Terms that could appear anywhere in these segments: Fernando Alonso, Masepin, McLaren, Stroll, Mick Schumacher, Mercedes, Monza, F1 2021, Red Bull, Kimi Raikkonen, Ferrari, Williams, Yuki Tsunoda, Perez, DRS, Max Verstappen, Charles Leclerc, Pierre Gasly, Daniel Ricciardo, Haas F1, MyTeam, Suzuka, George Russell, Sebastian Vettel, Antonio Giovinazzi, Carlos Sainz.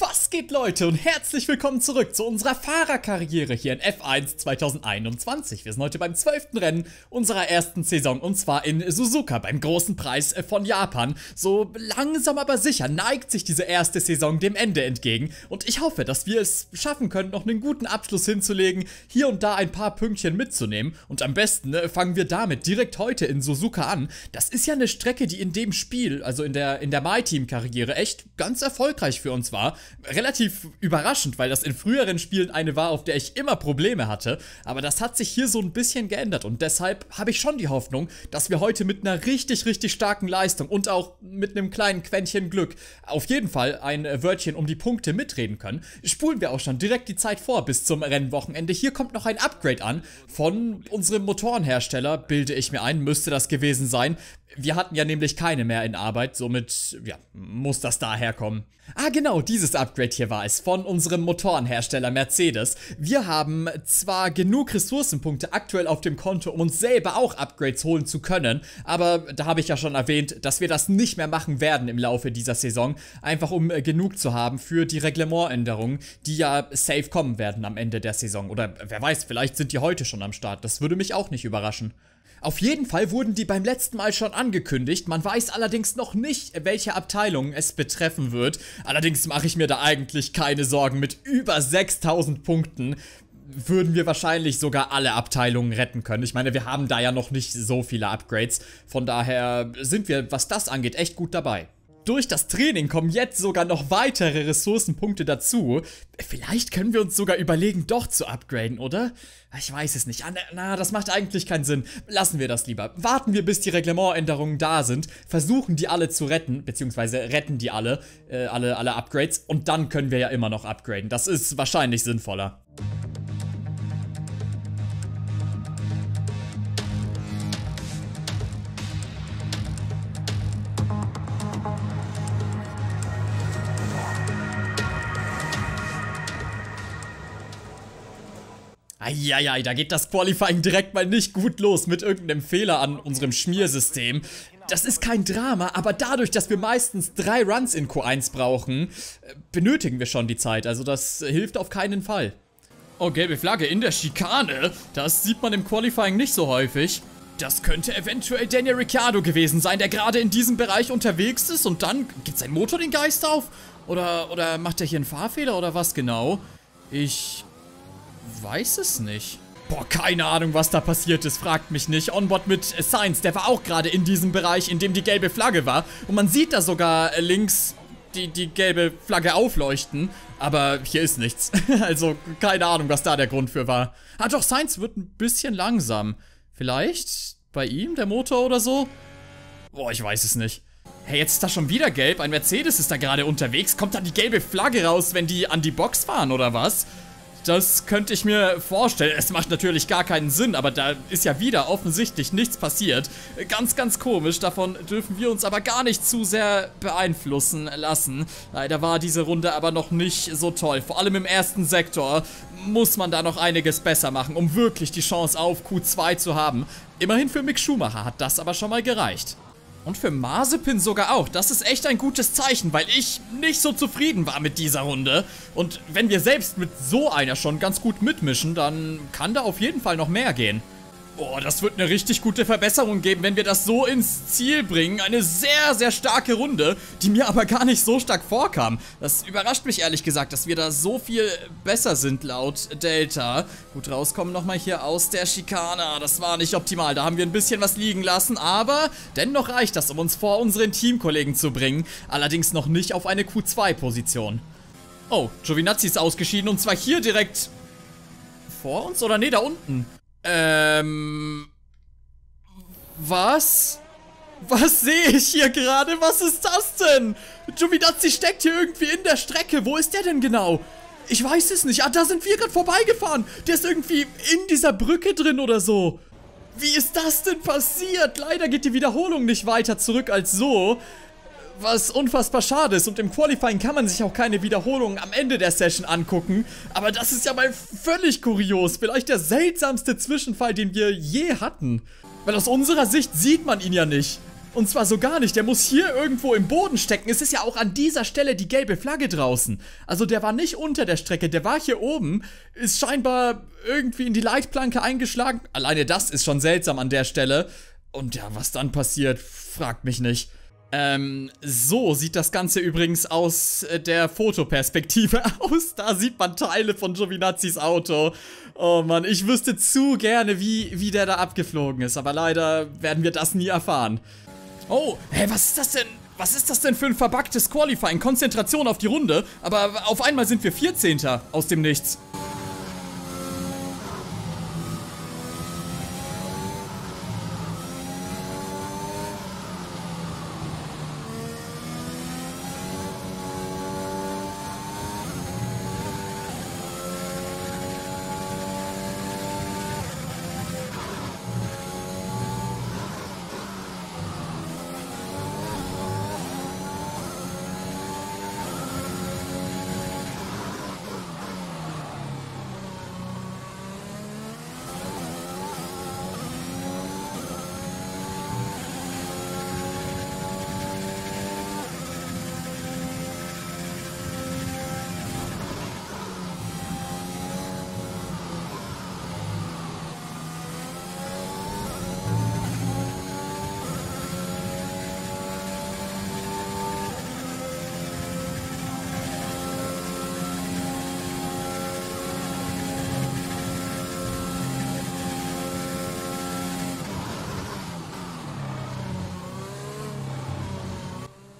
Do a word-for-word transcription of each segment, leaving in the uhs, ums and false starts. Was geht, Leute, und herzlich willkommen zurück zu unserer Fahrerkarriere hier in F eins zwanzig einundzwanzig. Wir sind heute beim zwölften Rennen unserer ersten Saison, und zwar in Suzuka beim großen Preis von Japan. So langsam aber sicher neigt sich diese erste Saison dem Ende entgegen, und ich hoffe, dass wir es schaffen können, noch einen guten Abschluss hinzulegen, hier und da ein paar Pünktchen mitzunehmen, und am besten fangen wir damit direkt heute in Suzuka an. Das ist ja eine Strecke, die in dem Spiel, also in der, in der MyTeam-Karriere, echt ganz erfolgreich für uns war. Relativ überraschend, weil das in früheren Spielen eine war, auf der ich immer Probleme hatte. Aber das hat sich hier so ein bisschen geändert, und deshalb habe ich schon die Hoffnung, dass wir heute mit einer richtig, richtig starken Leistung und auch mit einem kleinen Quäntchen Glück auf jeden Fall ein Wörtchen um die Punkte mitreden können. Spulen wir auch schon direkt die Zeit vor bis zum Rennwochenende. Hier kommt noch ein Upgrade an von unserem Motorenhersteller, bilde ich mir ein, müsste das gewesen sein. Wir hatten ja nämlich keine mehr in Arbeit, somit, ja, muss das daherkommen. Ah genau, dieses Upgrade hier war es, von unserem Motorenhersteller Mercedes. Wir haben zwar genug Ressourcenpunkte aktuell auf dem Konto, um uns selber auch Upgrades holen zu können, aber da habe ich ja schon erwähnt, dass wir das nicht mehr machen werden im Laufe dieser Saison, einfach um genug zu haben für die Reglementänderungen, die ja safe kommen werden am Ende der Saison. Oder wer weiß, vielleicht sind die heute schon am Start, das würde mich auch nicht überraschen. Auf jeden Fall wurden die beim letzten Mal schon angekündigt, man weiß allerdings noch nicht, welche Abteilung es betreffen wird. Allerdings mache ich mir da eigentlich keine Sorgen, mit über sechstausend Punkten würden wir wahrscheinlich sogar alle Abteilungen retten können. Ich meine, wir haben da ja noch nicht so viele Upgrades, von daher sind wir, was das angeht, echt gut dabei. Durch das Training kommen jetzt sogar noch weitere Ressourcenpunkte dazu. Vielleicht können wir uns sogar überlegen, doch zu upgraden, oder? Ich weiß es nicht. Ah, na, das macht eigentlich keinen Sinn. Lassen wir das lieber. Warten wir, bis die Reglementänderungen da sind. Versuchen, die alle zu retten, beziehungsweise retten die alle, äh, alle, alle Upgrades. Und dann können wir ja immer noch upgraden. Das ist wahrscheinlich sinnvoller. Eieiei, da geht das Qualifying direkt mal nicht gut los mit irgendeinem Fehler an unserem Schmiersystem. Das ist kein Drama, aber dadurch, dass wir meistens drei Runs in Q eins brauchen, benötigen wir schon die Zeit. Also das hilft auf keinen Fall. Oh, gelbe Flagge in der Schikane. Das sieht man im Qualifying nicht so häufig. Das könnte eventuell Daniel Ricciardo gewesen sein, der gerade in diesem Bereich unterwegs ist. Und dann geht sein Motor den Geist auf? Oder, oder macht er hier einen Fahrfehler oder was genau? Ich... weiß es nicht. Boah, keine Ahnung, was da passiert ist, fragt mich nicht. Onboard mit Sainz, der war auch gerade in diesem Bereich, in dem die gelbe Flagge war. Und man sieht da sogar links die, die gelbe Flagge aufleuchten. Aber hier ist nichts. Also, keine Ahnung, was da der Grund für war. Ah doch, Sainz wird ein bisschen langsam. Vielleicht bei ihm der Motor oder so? Boah, ich weiß es nicht. Hey, jetzt ist da schon wieder gelb. Ein Mercedes ist da gerade unterwegs. Kommt da die gelbe Flagge raus, wenn die an die Box fahren oder was? Das könnte ich mir vorstellen. Es macht natürlich gar keinen Sinn, aber da ist ja wieder offensichtlich nichts passiert. Ganz, ganz komisch. Davon dürfen wir uns aber gar nicht zu sehr beeinflussen lassen. Leider war diese Runde aber noch nicht so toll. Vor allem im ersten Sektor muss man da noch einiges besser machen, um wirklich die Chance auf Q zwei zu haben. Immerhin für Mick Schumacher hat das aber schon mal gereicht. Und für Masepin sogar auch. Das ist echt ein gutes Zeichen, weil ich nicht so zufrieden war mit dieser Runde. Und wenn wir selbst mit so einer schon ganz gut mitmischen, dann kann da auf jeden Fall noch mehr gehen. Oh, das wird eine richtig gute Verbesserung geben, wenn wir das so ins Ziel bringen. Eine sehr, sehr starke Runde, die mir aber gar nicht so stark vorkam. Das überrascht mich ehrlich gesagt, dass wir da so viel besser sind laut Delta. Gut, rauskommen nochmal hier aus der Schikane. Das war nicht optimal, da haben wir ein bisschen was liegen lassen. Aber dennoch reicht das, um uns vor unseren Teamkollegen zu bringen. Allerdings noch nicht auf eine Q zwei Position. Oh, Giovinazzi ist ausgeschieden, und zwar hier direkt vor uns, oder nee, da unten. Ähm, was? Was sehe ich hier gerade? Was ist das denn? Giovinazzi steckt hier irgendwie in der Strecke. Wo ist der denn genau? Ich weiß es nicht. Ah, da sind wir gerade vorbeigefahren. Der ist irgendwie in dieser Brücke drin oder so. Wie ist das denn passiert? Leider geht die Wiederholung nicht weiter zurück als so. Was unfassbar schade ist, und im Qualifying kann man sich auch keine Wiederholungen am Ende der Session angucken, aber das ist ja mal völlig kurios, vielleicht der seltsamste Zwischenfall, den wir je hatten, weil aus unserer Sicht sieht man ihn ja nicht. Und zwar so gar nicht. Der muss hier irgendwo im Boden stecken. Es ist ja auch an dieser Stelle die gelbe Flagge draußen. Also der war nicht unter der Strecke. Der war hier oben. Ist scheinbar irgendwie in die Leitplanke eingeschlagen. Alleine das ist schon seltsam an der Stelle. Und ja, was dann passiert, fragt mich nicht. Ähm, so sieht das Ganze übrigens aus der Fotoperspektive aus. Da sieht man Teile von Giovinazzis Auto. Oh Mann, ich wüsste zu gerne, wie, wie der da abgeflogen ist. Aber leider werden wir das nie erfahren. Oh, hä, was ist das denn? Was ist das denn für ein verbuggtes Qualifying? Konzentration auf die Runde. Aber auf einmal sind wir vierzehnter aus dem Nichts.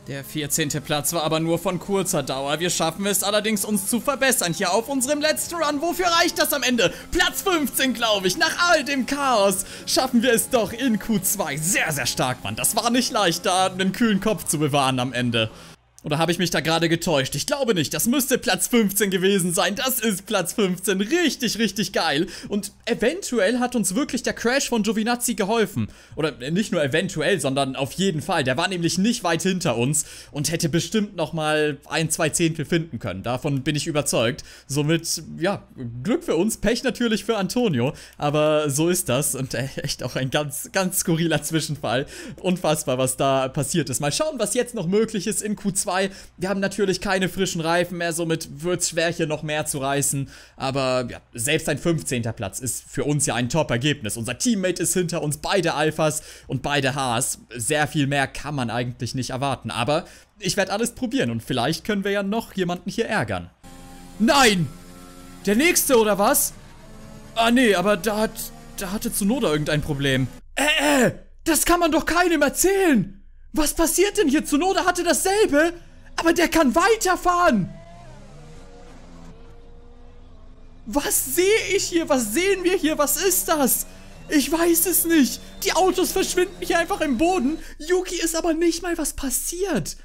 Der vierzehnte Platz war aber nur von kurzer Dauer. Wir schaffen es allerdings, uns zu verbessern hier auf unserem letzten Run. Wofür reicht das am Ende? Platz fünfzehn, glaube ich. Nach all dem Chaos schaffen wir es doch in Q zwei. Sehr, sehr stark, Mann. Das war nicht leicht, da einen kühlen Kopf zu bewahren am Ende. Oder habe ich mich da gerade getäuscht? Ich glaube nicht. Das müsste Platz fünfzehn gewesen sein. Das ist Platz fünfzehn. Richtig, richtig geil. Und eventuell hat uns wirklich der Crash von Giovinazzi geholfen. Oder nicht nur eventuell, sondern auf jeden Fall. Der war nämlich nicht weit hinter uns und hätte bestimmt nochmal ein, zwei Zehntel finden können. Davon bin ich überzeugt. Somit, ja, Glück für uns. Pech natürlich für Antonio. Aber so ist das. Und echt auch ein ganz, ganz skurriler Zwischenfall. Unfassbar, was da passiert ist. Mal schauen, was jetzt noch möglich ist in Q zwei. Wir haben natürlich keine frischen Reifen mehr, somit wird es schwer, hier noch mehr zu reißen. Aber ja, selbst ein fünfzehnter Platz ist für uns ja ein Top-Ergebnis. Unser Teammate ist hinter uns, beide Alphas und beide Haas. Sehr viel mehr kann man eigentlich nicht erwarten. Aber ich werde alles probieren und vielleicht können wir ja noch jemanden hier ärgern. Nein! Der nächste, oder was? Ah, nee, aber da, hat, da hatte Tsunoda irgendein Problem. Äh, äh, das kann man doch keinem erzählen! Was passiert denn hier? Tsunoda hatte dasselbe, aber der kann weiterfahren. Was sehe ich hier? Was sehen wir hier? Was ist das? Ich weiß es nicht. Die Autos verschwinden hier einfach im Boden. Yuki ist aber nicht mal was passiert.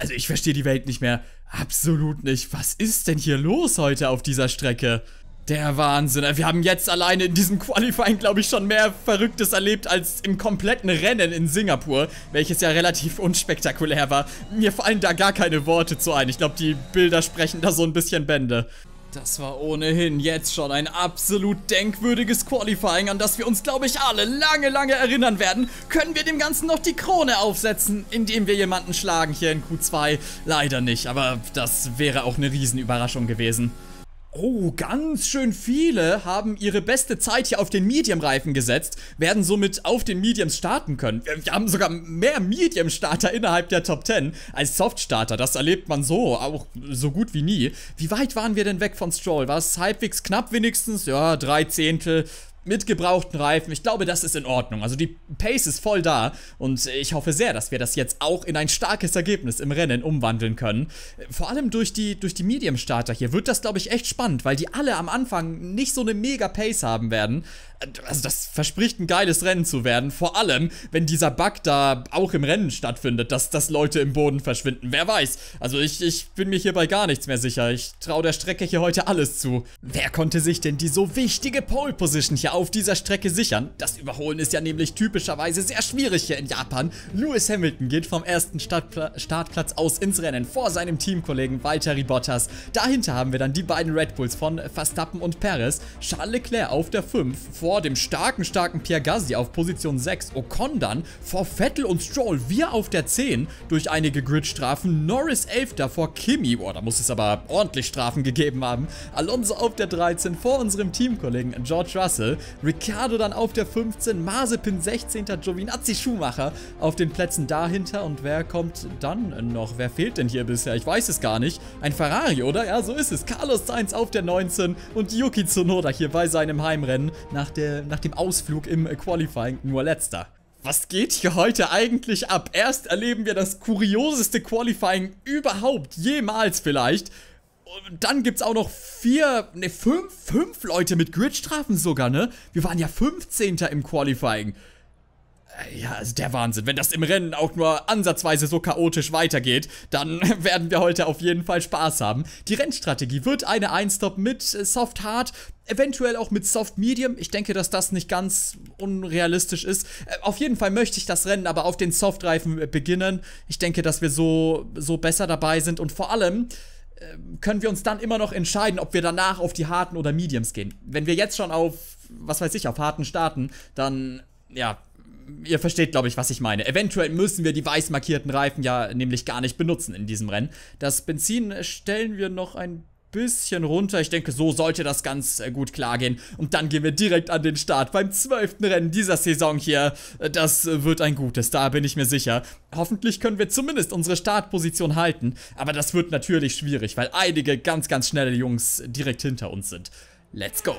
Also ich verstehe die Welt nicht mehr. Absolut nicht. Was ist denn hier los heute auf dieser Strecke? Der Wahnsinn. Wir haben jetzt alleine in diesem Qualifying, glaube ich, schon mehr Verrücktes erlebt als im kompletten Rennen in Singapur, welches ja relativ unspektakulär war. Mir fallen da gar keine Worte zu ein. Ich glaube, die Bilder sprechen da so ein bisschen Bände. Das war ohnehin jetzt schon ein absolut denkwürdiges Qualifying, an das wir uns, glaube ich, alle lange, lange erinnern werden. Können wir dem Ganzen noch die Krone aufsetzen, indem wir jemanden schlagen hier in Q zwei? Leider nicht, aber das wäre auch eine Riesenüberraschung gewesen. Oh, ganz schön viele haben ihre beste Zeit hier auf den Medium-Reifen gesetzt, werden somit auf den Mediums starten können. Wir haben sogar mehr Medium-Starter innerhalb der Top zehn als Soft-Starter. Das erlebt man so, auch so gut wie nie. Wie weit waren wir denn weg von Stroll? War es halbwegs knapp wenigstens? Ja, drei Zehntel. Mit gebrauchten Reifen. Ich glaube, das ist in Ordnung. Also die Pace ist voll da. Und ich hoffe sehr, dass wir das jetzt auch in ein starkes Ergebnis im Rennen umwandeln können. Vor allem durch die, durch die Medium-Starter hier wird das, glaube ich, echt spannend, weil die alle am Anfang nicht so eine mega Pace haben werden. Also das verspricht ein geiles Rennen zu werden. Vor allem, wenn dieser Bug da auch im Rennen stattfindet, dass, dass Leute im Boden verschwinden. Wer weiß. Also ich, ich bin mir hierbei gar nichts mehr sicher. Ich traue der Strecke hier heute alles zu. Wer konnte sich denn die so wichtige Pole-Position hier auf dieser Strecke sichern. Das Überholen ist ja nämlich typischerweise sehr schwierig hier in Japan. Lewis Hamilton geht vom ersten Startpla Startplatz aus ins Rennen vor seinem Teamkollegen Valtteri Bottas. Dahinter haben wir dann die beiden Red Bulls von Verstappen und Perez. Charles Leclerc auf der fünf vor dem starken, starken Pierre Gasly auf Position sechs. Ocon dann vor Vettel und Stroll. Wir auf der zehn durch einige Gridstrafen. Norris elf vor Kimi. Boah, da muss es aber ordentlich Strafen gegeben haben. Alonso auf der dreizehn vor unserem Teamkollegen George Russell. Ricciardo dann auf der fünfzehn. Masepin sechzehnter. Giovinazzi, Schumacher auf den Plätzen dahinter. Und wer kommt dann noch? Wer fehlt denn hier bisher? Ich weiß es gar nicht. Ein Ferrari, oder? Ja, so ist es. Carlos Sainz auf der neunzehn und Yuki Tsunoda hier bei seinem Heimrennen nach, der, nach dem Ausflug im Qualifying nur letzter. Was geht hier heute eigentlich ab? Erst erleben wir das kurioseste Qualifying überhaupt, jemals vielleicht. Und dann gibt's auch noch vier, ne, fünf, fünf Leute mit Gridstrafen sogar, ne? Wir waren ja fünfzehnter im Qualifying. Ja, also der Wahnsinn. Wenn das im Rennen auch nur ansatzweise so chaotisch weitergeht, dann werden wir heute auf jeden Fall Spaß haben. Die Rennstrategie wird eine Einstop mit Soft Hard, eventuell auch mit Soft Medium. Ich denke, dass das nicht ganz unrealistisch ist. Auf jeden Fall möchte ich das Rennen aber auf den Softreifen beginnen. Ich denke, dass wir so, so besser dabei sind und vor allem können wir uns dann immer noch entscheiden, ob wir danach auf die harten oder Mediums gehen. Wenn wir jetzt schon auf, was weiß ich, auf harten starten, dann, ja, ihr versteht, glaube ich, was ich meine. Eventuell müssen wir die weiß markierten Reifen ja nämlich gar nicht benutzen in diesem Rennen. Das Benzin stellen wir noch ein bisschen runter. Ich denke, so sollte das ganz gut klar gehen. Und dann gehen wir direkt an den Start beim zwölften Rennen dieser Saison hier. Das wird ein gutes, da bin ich mir sicher. Hoffentlich können wir zumindest unsere Startposition halten. Aber das wird natürlich schwierig, weil einige ganz, ganz schnelle Jungs direkt hinter uns sind. Let's go!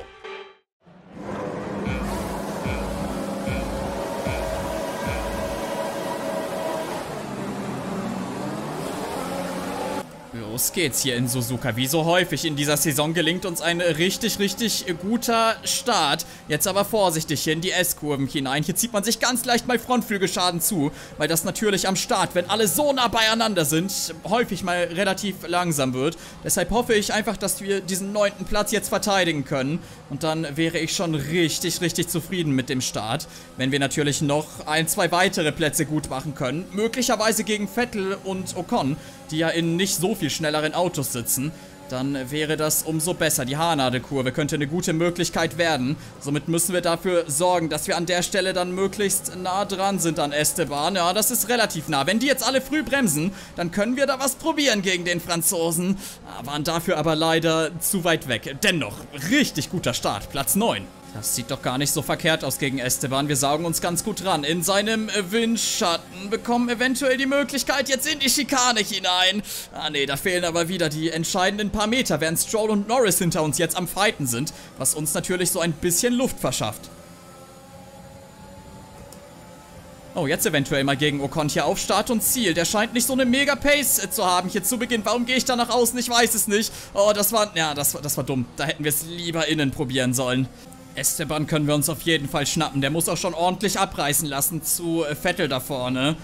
Los geht's hier in Suzuka. Wie so häufig in dieser Saison gelingt uns ein richtig, richtig guter Start. Jetzt aber vorsichtig hier in die S-Kurven hinein. Hier zieht man sich ganz leicht mal Frontflügelschaden zu, weil das natürlich am Start, wenn alle so nah beieinander sind, häufig mal relativ langsam wird. Deshalb hoffe ich einfach, dass wir diesen neunten Platz jetzt verteidigen können. Und dann wäre ich schon richtig, richtig zufrieden mit dem Start. Wenn wir natürlich noch ein, zwei weitere Plätze gut machen können. Möglicherweise gegen Vettel und Ocon, die ja in nicht so viel schnelleren Autos sitzen, dann wäre das umso besser. Die Haarnadelkurve könnte eine gute Möglichkeit werden. Somit müssen wir dafür sorgen, dass wir an der Stelle dann möglichst nah dran sind an Esteban. Ja, das ist relativ nah. Wenn die jetzt alle früh bremsen, dann können wir da was probieren gegen den Franzosen. Waren dafür aber leider zu weit weg. Dennoch, richtig guter Start. Platz neun. Das sieht doch gar nicht so verkehrt aus gegen Esteban. Wir saugen uns ganz gut ran. In seinem Windschatten bekommen eventuell die Möglichkeit jetzt in die Schikane hinein. Ah ne, da fehlen aber wieder die entscheidenden paar Meter, während Stroll und Norris hinter uns jetzt am Fighten sind, was uns natürlich so ein bisschen Luft verschafft. Oh, jetzt eventuell mal gegen Ocon hier auf Start und Ziel. Der scheint nicht so eine Mega-Pace zu haben hier zu Beginn. Warum gehe ich da nach außen? Ich weiß es nicht. Oh, das war, ja, das war, das war dumm. Da hätten wir es lieber innen probieren sollen. Esteban können wir uns auf jeden Fall schnappen. Der muss auch schon ordentlich abreißen lassen zu Vettel da vorne.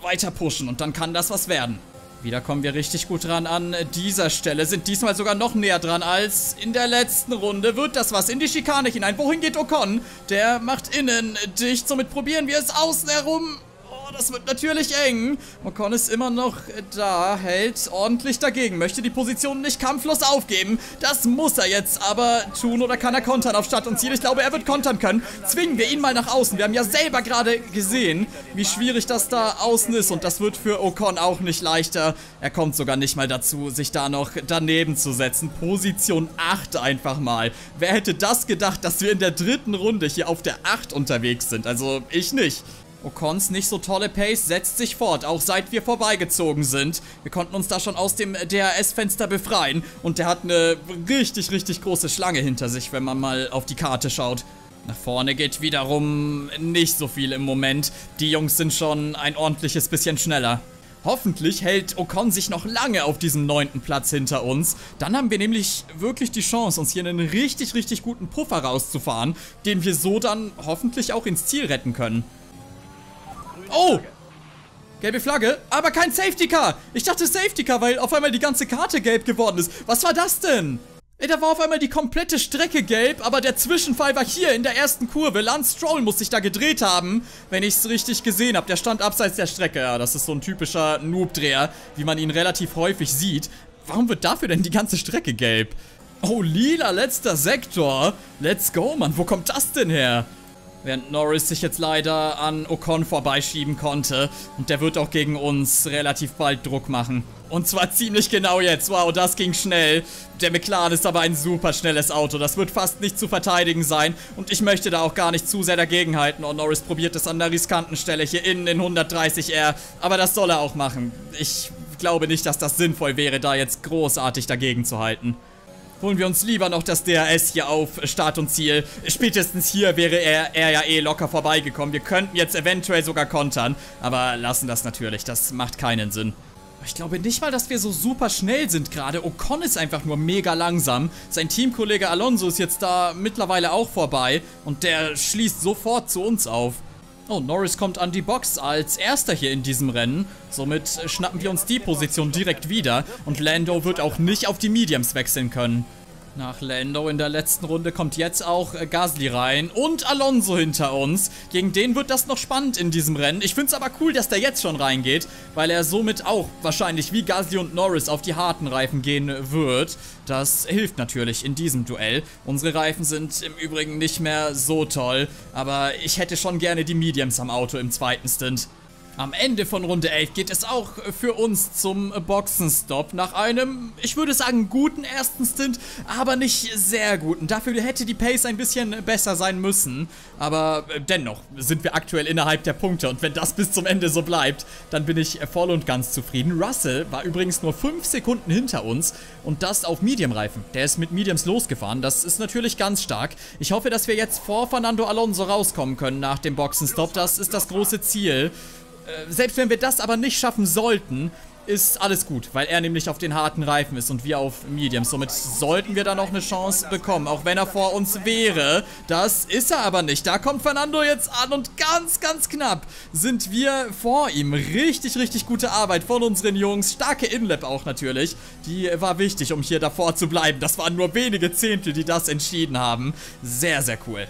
Weiter pushen und dann kann das was werden. Wieder kommen wir richtig gut ran an dieser Stelle. Sind diesmal sogar noch näher dran als in der letzten Runde. Wird das was in die Schikane hinein? Wohin geht Ocon? Der macht innen dicht. Somit probieren wir es außen herum. Oh, das wird natürlich eng. Ocon ist immer noch da, hält ordentlich dagegen, möchte die Position nicht kampflos aufgeben. Das muss er jetzt aber tun, oder kann er kontern auf Start und Ziel? Ich glaube, er wird kontern können. Zwingen wir ihn mal nach außen. Wir haben ja selber gerade gesehen, wie schwierig das da außen ist und das wird für Ocon auch nicht leichter. Er kommt sogar nicht mal dazu, sich da noch daneben zu setzen. Position acht einfach mal. Wer hätte das gedacht, dass wir in der dritten Runde hier auf der acht unterwegs sind? Also ich nicht. Ocons nicht so tolle Pace setzt sich fort, auch seit wir vorbeigezogen sind. Wir konnten uns da schon aus dem D R S-Fenster befreien und der hat eine richtig, richtig große Schlange hinter sich, wenn man mal auf die Karte schaut. Nach vorne geht wiederum nicht so viel im Moment. Die Jungs sind schon ein ordentliches bisschen schneller. Hoffentlich hält Ocon sich noch lange auf diesem neunten Platz hinter uns. Dann haben wir nämlich wirklich die Chance, uns hier einen richtig, richtig guten Puffer rauszufahren, den wir so dann hoffentlich auch ins Ziel retten können. Oh! Gelbe Flagge, aber kein Safety Car. Ich dachte Safety Car, weil auf einmal die ganze Karte gelb geworden ist. Was war das denn? Ey, da war auf einmal die komplette Strecke gelb, aber der Zwischenfall war hier in der ersten Kurve. Lance Stroll muss sich da gedreht haben, wenn ich es richtig gesehen habe. Der stand abseits der Strecke. Ja, das ist so ein typischer Noob-Dreher, wie man ihn relativ häufig sieht. Warum wird dafür denn die ganze Strecke gelb? Oh, lila, letzter Sektor. Let's go, Mann. Wo kommt das denn her? Während Norris sich jetzt leider an Ocon vorbeischieben konnte. Und der wird auch gegen uns relativ bald Druck machen. Und zwar ziemlich genau jetzt. Wow, das ging schnell. Der McLaren ist aber ein super schnelles Auto. Das wird fast nicht zu verteidigen sein. Und ich möchte da auch gar nicht zu sehr dagegenhalten. Und Norris probiert es an der riskanten Stelle hier innen in hundertdreißig R. Aber das soll er auch machen. Ich glaube nicht, dass das sinnvoll wäre, da jetzt großartig dagegen zu halten. Holen wir uns lieber noch das D R S hier auf Start und Ziel. Spätestens hier wäre er, er ja eh locker vorbeigekommen. Wir könnten jetzt eventuell sogar kontern, aber lassen das natürlich. Das macht keinen Sinn. Ich glaube nicht mal, dass wir so super schnell sind gerade. Ocon ist einfach nur mega langsam. Sein Teamkollege Alonso ist jetzt da mittlerweile auch vorbei und der schließt sofort zu uns auf. Oh, Norris kommt an die Box als erster hier in diesem Rennen. Somit schnappen wir uns die Position direkt wieder. Und Lando wird auch nicht auf die Mediums wechseln können. Nach Lando in der letzten Runde kommt jetzt auch Gasly rein. Und Alonso hinter uns. Gegen den wird das noch spannend in diesem Rennen. Ich finde es aber cool, dass der jetzt schon reingeht. Weil er somit auch wahrscheinlich wie Gasly und Norris auf die harten Reifen gehen wird. Das hilft natürlich in diesem Duell. Unsere Reifen sind im Übrigen nicht mehr so toll. Aber ich hätte schon gerne die Mediums am Auto im zweiten Stint. Am Ende von Runde elf geht es auch für uns zum Boxenstopp nach einem, ich würde sagen, guten ersten Stint, aber nicht sehr guten. Dafür hätte die Pace ein bisschen besser sein müssen, aber dennoch sind wir aktuell innerhalb der Punkte und wenn das bis zum Ende so bleibt, dann bin ich voll und ganz zufrieden. Russell war übrigens nur fünf Sekunden hinter uns und das auf Medium-Reifen. Der ist mit Mediums losgefahren, das ist natürlich ganz stark. Ich hoffe, dass wir jetzt vor Fernando Alonso rauskommen können nach dem Boxenstopp, das ist das große Ziel. Selbst wenn wir das aber nicht schaffen sollten, ist alles gut, weil er nämlich auf den harten Reifen ist und wir auf Mediums. Somit sollten wir da noch eine Chance bekommen, auch wenn er vor uns wäre. Das ist er aber nicht. Da kommt Fernando jetzt an und ganz, ganz knapp sind wir vor ihm. Richtig, richtig gute Arbeit von unseren Jungs. Starke Inlap auch natürlich. Die war wichtig, um hier davor zu bleiben. Das waren nur wenige Zehntel, die das entschieden haben. Sehr, sehr cool.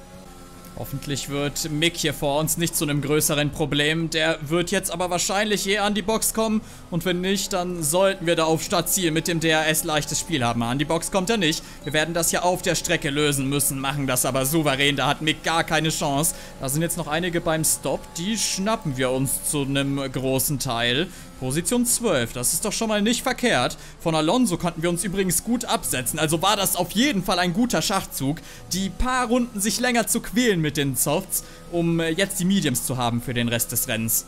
Hoffentlich wird Mick hier vor uns nicht zu einem größeren Problem. Der wird jetzt aber wahrscheinlich eher an die Box kommen. Und wenn nicht, dann sollten wir da auf Startziel mit dem D R S leichtes Spiel haben. An die Box kommt er nicht. Wir werden das hier auf der Strecke lösen müssen, machen das aber souverän. Da hat Mick gar keine Chance. Da sind jetzt noch einige beim Stop. Die schnappen wir uns zu einem großen Teil. Position zwölf, das ist doch schon mal nicht verkehrt. Von Alonso konnten wir uns übrigens gut absetzen, also war das auf jeden Fall ein guter Schachzug. Die paar Runden sich länger zu quälen mit den Softs, um jetzt die Mediums zu haben für den Rest des Rennens.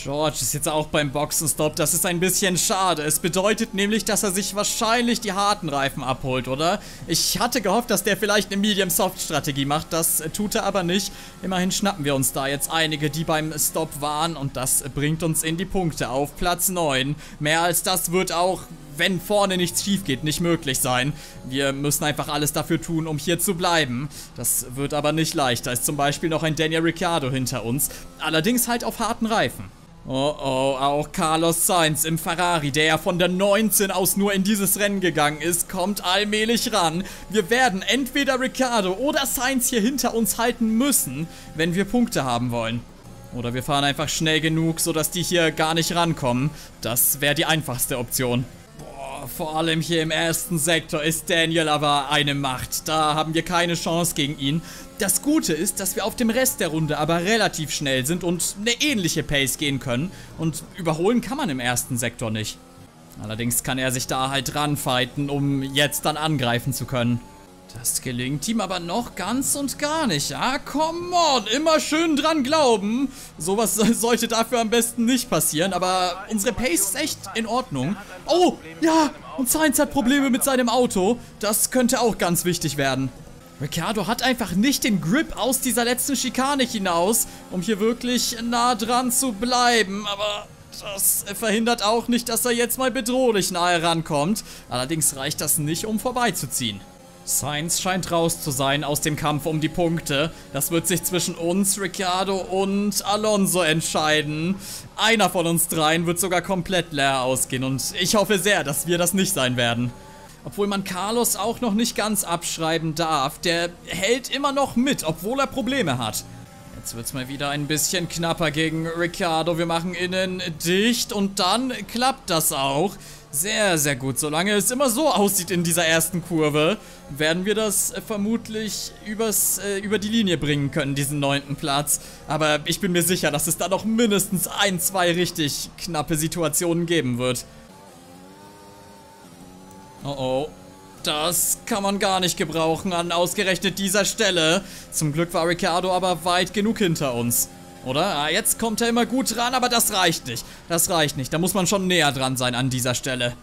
George ist jetzt auch beim Boxenstopp, das ist ein bisschen schade. Es bedeutet nämlich, dass er sich wahrscheinlich die harten Reifen abholt, oder? Ich hatte gehofft, dass der vielleicht eine Medium-Soft-Strategie macht, das tut er aber nicht. Immerhin schnappen wir uns da jetzt einige, die beim Stopp waren und das bringt uns in die Punkte auf Platz neun. Mehr als das wird auch, wenn vorne nichts schief geht, nicht möglich sein. Wir müssen einfach alles dafür tun, um hier zu bleiben. Das wird aber nicht leicht, da ist zum Beispiel noch ein Daniel Ricciardo hinter uns, allerdings halt auf harten Reifen. Oh oh, auch Carlos Sainz im Ferrari, der ja von der neunzehn aus nur in dieses Rennen gegangen ist, kommt allmählich ran. Wir werden entweder Ricciardo oder Sainz hier hinter uns halten müssen, wenn wir Punkte haben wollen. Oder wir fahren einfach schnell genug, sodass die hier gar nicht rankommen. Das wäre die einfachste Option. Boah, vor allem hier im ersten Sektor ist Daniel aber eine Macht. Da haben wir keine Chance gegen ihn. Das Gute ist, dass wir auf dem Rest der Runde aber relativ schnell sind und eine ähnliche Pace gehen können. Und überholen kann man im ersten Sektor nicht. Allerdings kann er sich da halt ranfighten, um jetzt dann angreifen zu können. Das gelingt ihm aber noch ganz und gar nicht. Ah, come on, immer schön dran glauben. Sowas sollte dafür am besten nicht passieren, aber unsere Pace ist echt in Ordnung. Oh, ja, und Sainz hat Probleme mit seinem Auto. Das könnte auch ganz wichtig werden. Ricciardo hat einfach nicht den Grip aus dieser letzten Schikane hinaus, um hier wirklich nah dran zu bleiben. Aber das verhindert auch nicht, dass er jetzt mal bedrohlich nahe rankommt. Allerdings reicht das nicht, um vorbeizuziehen. Sainz scheint raus zu sein aus dem Kampf um die Punkte. Das wird sich zwischen uns, Ricciardo und Alonso entscheiden. Einer von uns dreien wird sogar komplett leer ausgehen und ich hoffe sehr, dass wir das nicht sein werden. Obwohl man Carlos auch noch nicht ganz abschreiben darf. Der hält immer noch mit, obwohl er Probleme hat. Jetzt wird es mal wieder ein bisschen knapper gegen Ricciardo. Wir machen innen dicht und dann klappt das auch. Sehr, sehr gut. Solange es immer so aussieht in dieser ersten Kurve, werden wir das vermutlich übers, äh, über die Linie bringen können, diesen neunten Platz. Aber ich bin mir sicher, dass es da noch mindestens ein, zwei richtig knappe Situationen geben wird. Oh oh. Das kann man gar nicht gebrauchen an ausgerechnet dieser Stelle. Zum Glück war Ricciardo aber weit genug hinter uns. Oder? Ah, jetzt kommt er immer gut ran, aber das reicht nicht. Das reicht nicht. Da muss man schon näher dran sein an dieser Stelle.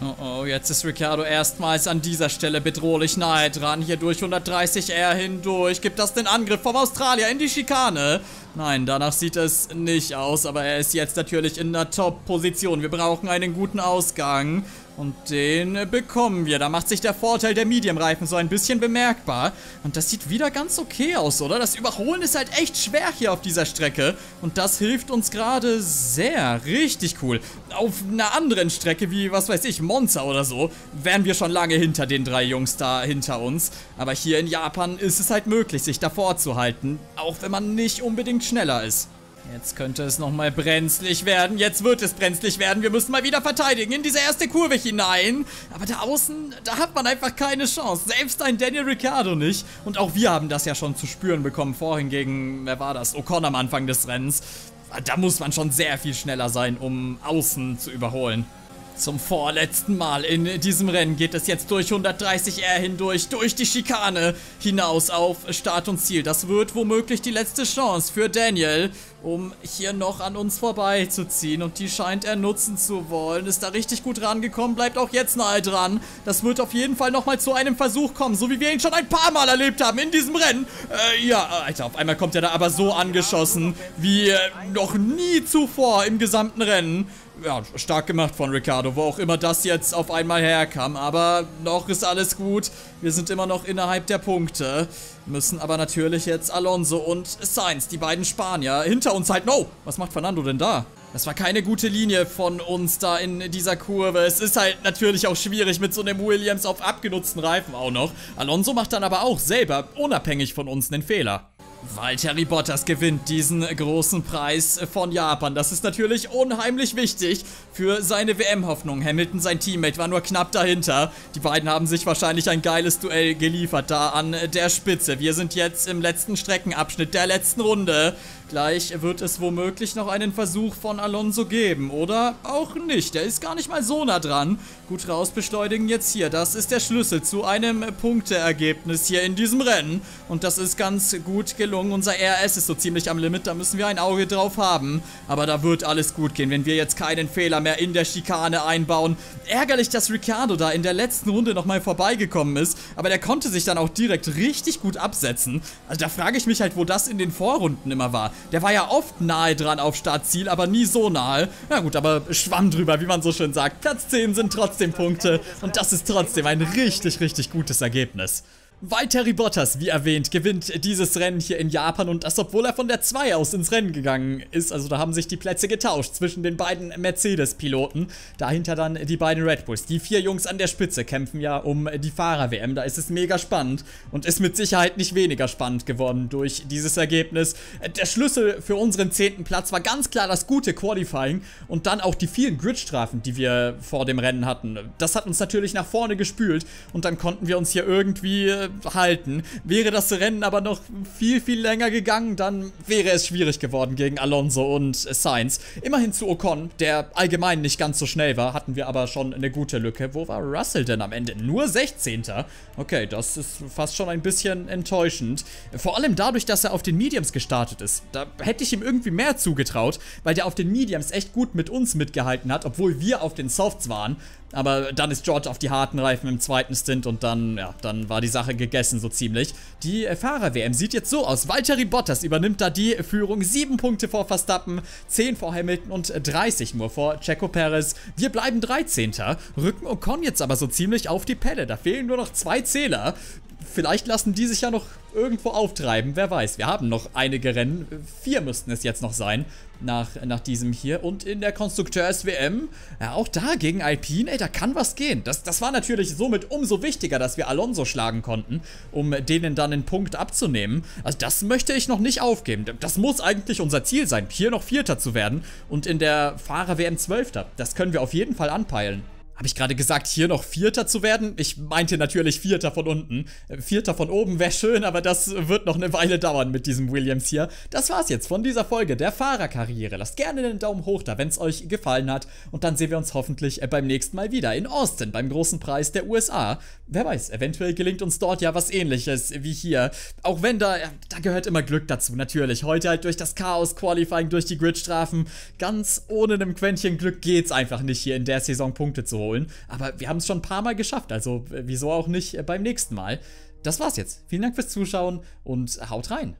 Oh oh, jetzt ist Ricciardo erstmals an dieser Stelle bedrohlich nahe dran. Hier durch hundertdreißig R hindurch. Gibt das den Angriff vom Australier in die Schikane? Nein, danach sieht es nicht aus. Aber er ist jetzt natürlich in einer Top-Position. Wir brauchen einen guten Ausgang. Und den bekommen wir. Da macht sich der Vorteil der Medium-Reifen so ein bisschen bemerkbar. Und das sieht wieder ganz okay aus, oder? Das Überholen ist halt echt schwer hier auf dieser Strecke. Und das hilft uns gerade sehr. Richtig cool. Auf einer anderen Strecke wie, was weiß ich, Monza oder so, wären wir schon lange hinter den drei Jungs da hinter uns. Aber hier in Japan ist es halt möglich, sich davor zu halten. Auch wenn man nicht unbedingt schneller ist. Jetzt könnte es nochmal brenzlig werden. Jetzt wird es brenzlig werden. Wir müssen mal wieder verteidigen in diese erste Kurve hinein. Aber da außen, da hat man einfach keine Chance. Selbst ein Daniel Ricciardo nicht. Und auch wir haben das ja schon zu spüren bekommen. Vorhin gegen, wer war das? Ocon am Anfang des Rennens. Da muss man schon sehr viel schneller sein, um außen zu überholen. Zum vorletzten Mal in diesem Rennen geht es jetzt durch hundertdreißig R hindurch, durch die Schikane, hinaus auf Start und Ziel. Das wird womöglich die letzte Chance für Daniel, um hier noch an uns vorbeizuziehen. Und die scheint er nutzen zu wollen. Ist da richtig gut rangekommen, bleibt auch jetzt nahe dran. Das wird auf jeden Fall nochmal zu einem Versuch kommen, so wie wir ihn schon ein paar Mal erlebt haben in diesem Rennen. Äh, ja, Alter, auf einmal kommt er da aber so angeschossen, wie äh, noch nie zuvor im gesamten Rennen. Ja, stark gemacht von Ricciardo, wo auch immer das jetzt auf einmal herkam. Aber noch ist alles gut. Wir sind immer noch innerhalb der Punkte. Müssen aber natürlich jetzt Alonso und Sainz, die beiden Spanier, hinter uns halten. Oh, was macht Fernando denn da? Das war keine gute Linie von uns da in dieser Kurve. Es ist halt natürlich auch schwierig mit so einem Williams auf abgenutzten Reifen auch noch. Alonso macht dann aber auch selber, unabhängig von uns, einen Fehler. Valtteri Bottas gewinnt diesen großen Preis von Japan. Das ist natürlich unheimlich wichtig für seine W M-Hoffnung. Hamilton, sein Teammate, war nur knapp dahinter. Die beiden haben sich wahrscheinlich ein geiles Duell geliefert, da an der Spitze. Wir sind jetzt im letzten Streckenabschnitt der letzten Runde. Gleich wird es womöglich noch einen Versuch von Alonso geben, oder auch nicht. Der ist gar nicht mal so nah dran. Gut raus beschleunigen jetzt hier. Das ist der Schlüssel zu einem Punkteergebnis hier in diesem Rennen. Und das ist ganz gut gelungen. Unser R S ist so ziemlich am Limit, da müssen wir ein Auge drauf haben. Aber da wird alles gut gehen, wenn wir jetzt keinen Fehler mehr in der Schikane einbauen. Ärgerlich, dass Ricciardo da in der letzten Runde nochmal vorbeigekommen ist. Aber der konnte sich dann auch direkt richtig gut absetzen. Also da frage ich mich halt, wo das in den Vorrunden immer war. Der war ja oft nahe dran auf Startziel, aber nie so nahe. Na gut, aber schwamm drüber, wie man so schön sagt. Platz zehn sind trotzdem Punkte und das ist trotzdem ein richtig, richtig gutes Ergebnis. Valtteri Bottas, wie erwähnt, gewinnt dieses Rennen hier in Japan und das, obwohl er von der zwei aus ins Rennen gegangen ist. Also da haben sich die Plätze getauscht zwischen den beiden Mercedes-Piloten. Dahinter dann die beiden Red Bulls. Die vier Jungs an der Spitze kämpfen ja um die Fahrer-W M. Da ist es mega spannend und ist mit Sicherheit nicht weniger spannend geworden durch dieses Ergebnis. Der Schlüssel für unseren zehnten Platz war ganz klar das gute Qualifying und dann auch die vielen Grid-Strafen, die wir vor dem Rennen hatten. Das hat uns natürlich nach vorne gespült und dann konnten wir uns hier irgendwie halten. Wäre das Rennen aber noch viel, viel länger gegangen, dann wäre es schwierig geworden gegen Alonso und Sainz. Immerhin zu Ocon, der allgemein nicht ganz so schnell war, hatten wir aber schon eine gute Lücke. Wo war Russell denn am Ende? Nur sechzehnter. Okay, das ist fast schon ein bisschen enttäuschend. Vor allem dadurch, dass er auf den Mediums gestartet ist. Da hätte ich ihm irgendwie mehr zugetraut, weil der auf den Mediums echt gut mit uns mitgehalten hat, obwohl wir auf den Softs waren. Aber dann ist George auf die harten Reifen im zweiten Stint und dann, ja, dann war die Sache gegessen so ziemlich. Die Fahrer-W M sieht jetzt so aus. Valtteri Bottas übernimmt da die Führung. Sieben Punkte vor Verstappen, zehn vor Hamilton und dreißig nur vor Checo Perez. Wir bleiben dreizehnter. Rücken Ocon jetzt aber so ziemlich auf die Pelle. Da fehlen nur noch zwei Zähler. vielleicht lassen die sich ja noch irgendwo auftreiben, wer weiß. Wir haben noch einige Rennen, vier müssten es jetzt noch sein, nach, nach diesem hier. Und in der Konstrukteurs-W M, ja, auch da gegen Alpine, ey, da kann was gehen. Das, das war natürlich somit umso wichtiger, dass wir Alonso schlagen konnten, um denen dann einen Punkt abzunehmen. Also das möchte ich noch nicht aufgeben. Das muss eigentlich unser Ziel sein, hier noch Vierter zu werden und in der Fahrer-W M Zwölfter. Das können wir auf jeden Fall anpeilen. Habe ich gerade gesagt, hier noch Vierter zu werden? Ich meinte natürlich Vierter von unten. Vierter von oben wäre schön, aber das wird noch eine Weile dauern mit diesem Williams hier. Das war's jetzt von dieser Folge der Fahrerkarriere. Lasst gerne einen Daumen hoch da, wenn es euch gefallen hat. Und dann sehen wir uns hoffentlich beim nächsten Mal wieder in Austin, beim großen Preis der U S A. Wer weiß, eventuell gelingt uns dort ja was Ähnliches wie hier. Auch wenn da, da gehört immer Glück dazu, natürlich. Heute halt durch das Chaos, Qualifying, durch die Gridstrafen. Ganz ohne einem Quäntchen Glück geht's einfach nicht, hier in der Saison Punkte zu holen. Aber wir haben es schon ein paar Mal geschafft, also wieso auch nicht beim nächsten Mal. Das war's jetzt. Vielen Dank fürs Zuschauen und haut rein.